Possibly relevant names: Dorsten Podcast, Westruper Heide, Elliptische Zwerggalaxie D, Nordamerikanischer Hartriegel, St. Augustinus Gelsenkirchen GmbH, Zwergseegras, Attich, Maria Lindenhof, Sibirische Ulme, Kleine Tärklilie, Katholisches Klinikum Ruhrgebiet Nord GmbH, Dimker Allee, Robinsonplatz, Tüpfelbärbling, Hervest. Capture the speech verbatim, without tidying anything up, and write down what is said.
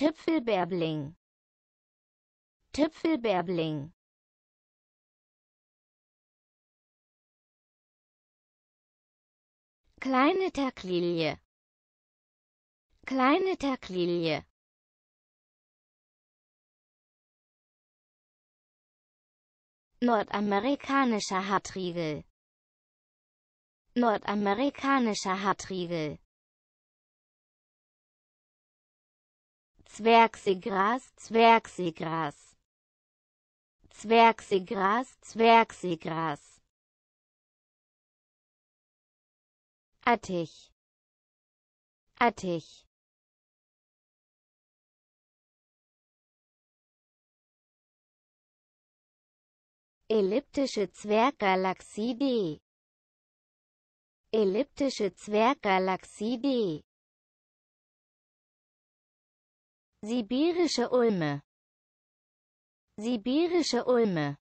Tüpfelbärbling, Tüpfelbärbling. Kleine Tärklilie, Kleine Tärklilie. Nordamerikanischer Hartriegel, Nordamerikanischer Hartriegel. Zwergseegras, Zwergseegras, Zwergseegras, Zwergseegras. Attich, Attich. Elliptische Zwerggalaxie D, Elliptische Zwerggalaxie D. Sibirische Ulme, Sibirische Ulme.